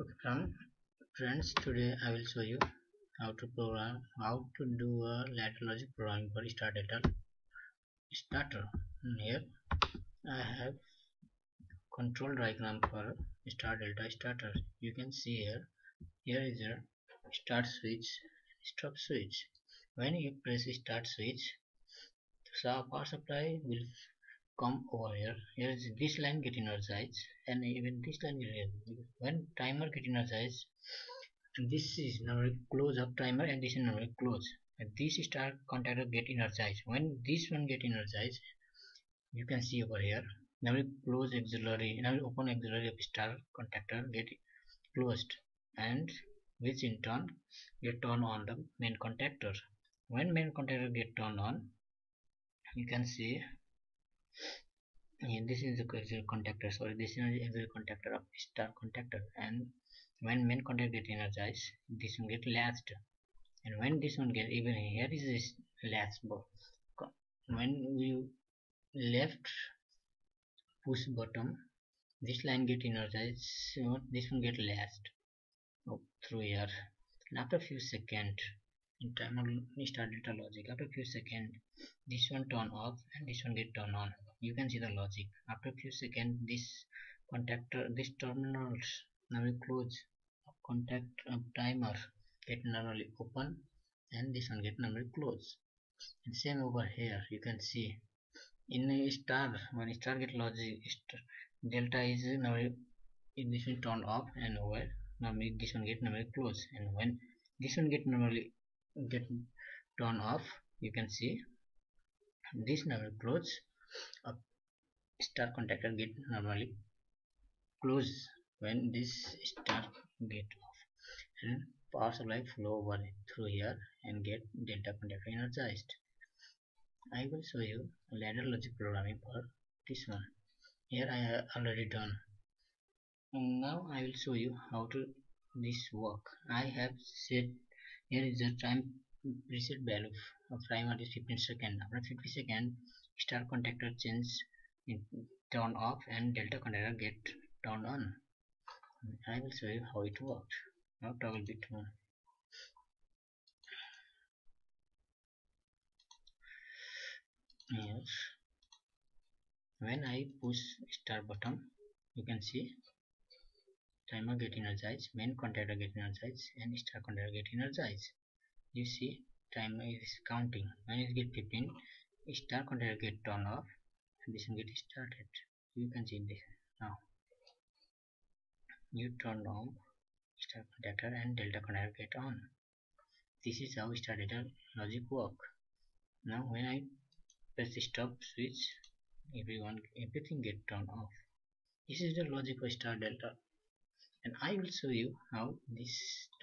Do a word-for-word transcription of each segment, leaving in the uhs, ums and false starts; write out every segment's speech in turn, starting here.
Okay friends, today I will show you how to program, how to do a lateral logic programming for Star Delta starter. Here I have control diagram for Star Delta starter. You can see here, here is a start switch, stop switch. When you press start switch, the power supply will come over here. Here is this line get energized, and even this line get energized. When timer get energized, and this is normally close up timer, and this is normally close. And this star contactor get energized. When this one get energized, you can see over here. Now we close auxiliary. Now we open auxiliary of star contactor get closed, and which in turn get turned on the main contactor. When main contactor get turned on, you can see. And this is the auxiliary contactor, sorry, this is the auxiliary contactor of star contactor. And when main contactor get energized, this one get latched. And when this one get, even here is this latch ball. When we left push button, this line get energized, so this one get latched oh, through here. And after a few seconds, in timer Star Delta logic, after a few seconds this one turn off and this one get turned on. You can see the logic. After a few seconds this contactor, this terminals normally close, contact uh, timer get normally open, and this one get normally close. And same over here, you can see in a star, when star get logic, star, delta is normally in this one turned off and over, normally this one get normally close. And when this one get normally get turned off, you can see this normally close up, star contactor get normally close when this star get off, and power supply flow over through here and get delta contactor energized. I will show you lateral logic programming for this one. Here I have already done, and now I will show you how to this work. I have set. Here is the time preset value of timer is fifteen seconds. After fifteen seconds, star contactor change in turn off and delta contactor get turned on. I will show you how it worked. Now toggle bit one. Yes. When I push star button, you can see timer get energized, main contactor get energized, and star contactor get energized. You see timer is counting. When it get fifteen, star contactor get turned off and this one get started. You can see this now. You turn on star contactor and delta contactor get on. This is how Star Delta logic work. Now when I press stop switch, everyone everything get turned off. This is the logic for Star Delta. And I will show you how this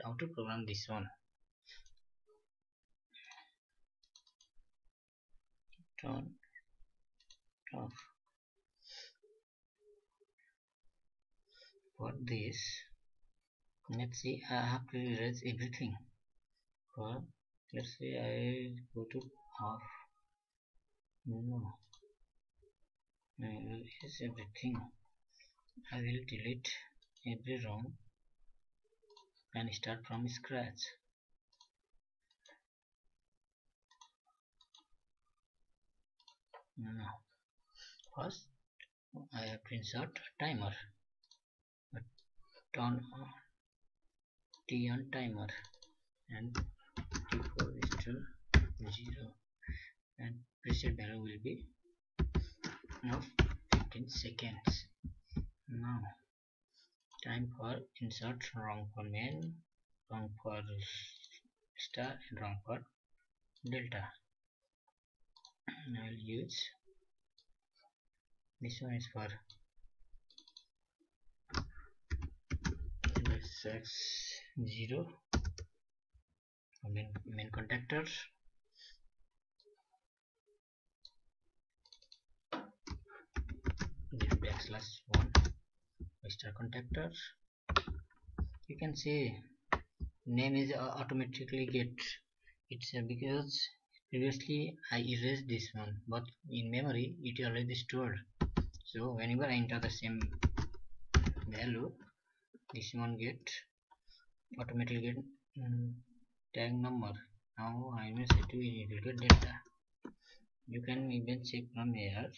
how to program this one. Turn off. For this, let's see, I have to erase everything. For let's see, I go to off. No, I will erase everything. I will delete every room and start from scratch. Now first I have to insert timer, but turn on T on timer and T four is still zero, and preset value will be now fifteen seconds. Now time for insert wrong for main, wrong for star, and wrong for delta. And I will use this one is for six zero main, main contactors. This backslash one star contactor. You can see name is uh, automatically get it's uh, because previously I erased this one, but in memory it already stored. So whenever I enter the same value, this one get automatically get um, tag number. Now I may set to integrate data. You can even check from here.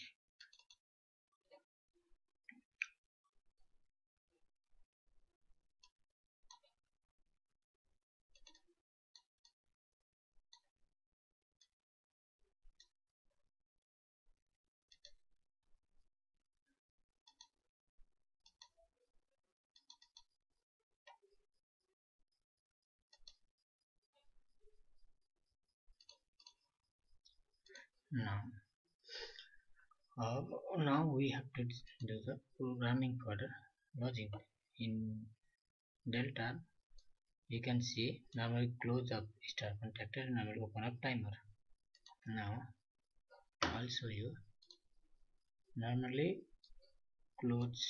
Now, uh, now we have to do the programming for the logic in Delta. You can see normally close up star contactor and normally open up timer. Now, I'll show you normally close.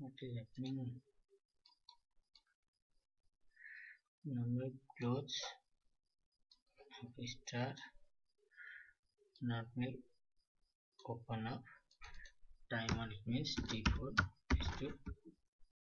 What is happening? Normally close up star, normally open up timer, it means T four is to